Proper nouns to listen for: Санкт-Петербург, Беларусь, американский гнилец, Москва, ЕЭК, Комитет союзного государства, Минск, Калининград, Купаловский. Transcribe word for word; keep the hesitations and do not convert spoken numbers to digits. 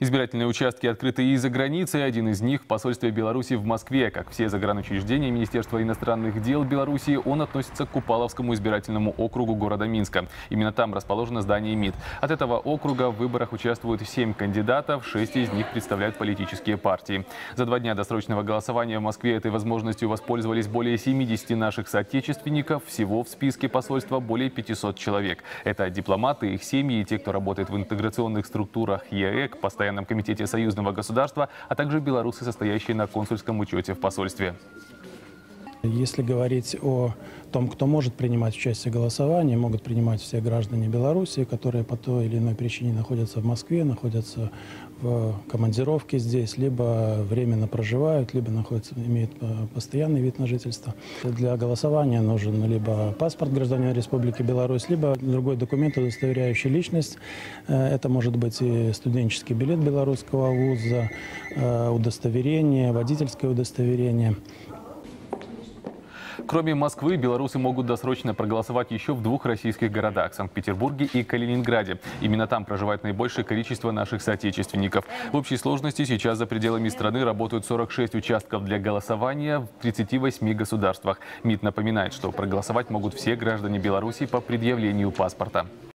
Избирательные участки открыты и за границей. Один из них – посольство Беларуси в Москве. Как все загранучреждения Министерства иностранных дел Беларуси, он относится к Купаловскому избирательному округу города Минска. Именно там расположено здание МИД. От этого округа в выборах участвуют семь кандидатов, шесть из них представляют политические партии. За два дня досрочного голосования в Москве этой возможностью воспользовались более семидесяти наших соотечественников. Всего в списке посольства более пятисот человек. Это дипломаты, их семьи и те, кто работает в интеграционных структурах ЕЭК, постоянно в Комитете союзного государства, а также белорусы, состоящие на консульском учете в посольстве. Если говорить о том, кто может принимать участие в голосовании, могут принимать все граждане Беларуси, которые по той или иной причине находятся в Москве, находятся в командировке здесь, либо временно проживают, либо находятся, имеют постоянный вид на жительство. Для голосования нужен либо паспорт гражданина Республики Беларусь, либо другой документ, удостоверяющий личность. Это может быть и студенческий билет белорусского вуза, удостоверение, водительское удостоверение. Кроме Москвы, белорусы могут досрочно проголосовать еще в двух российских городах – Санкт-Петербурге и Калининграде. Именно там проживает наибольшее количество наших соотечественников. В общей сложности сейчас за пределами страны работают сорок шесть участков для голосования в тридцати восьми государствах. МИД напоминает, что проголосовать могут все граждане Беларуси по предъявлению паспорта.